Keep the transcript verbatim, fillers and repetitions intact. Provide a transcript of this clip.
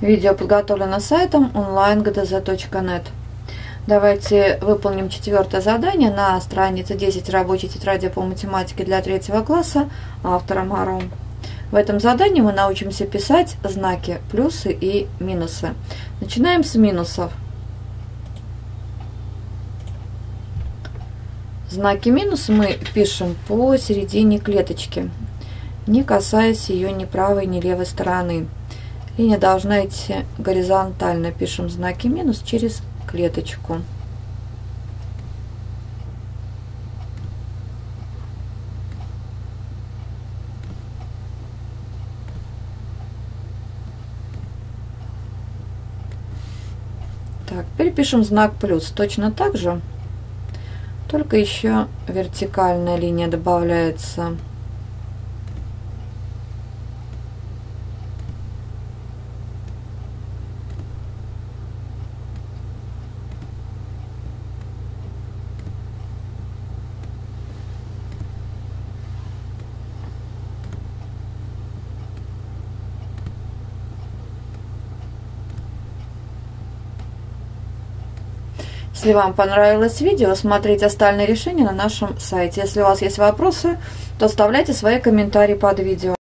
Видео подготовлено сайтом онлайн гдз точка нет. Давайте выполним четвертое задание на странице десять рабочей тетради по математике для третьего класса автора Маро. В этом задании мы научимся писать знаки плюсы и минусы. Начинаем с минусов. Знаки минус мы пишем посередине клеточки, не касаясь ее ни правой, ни левой стороны. Линия должна идти горизонтально. Пишем знаки минус через клеточку. Так, теперь пишем знак плюс. Точно так же, только еще вертикальная линия добавляется. Если вам понравилось видео, смотрите остальные решения на нашем сайте. Если у вас есть вопросы, то оставляйте свои комментарии под видео.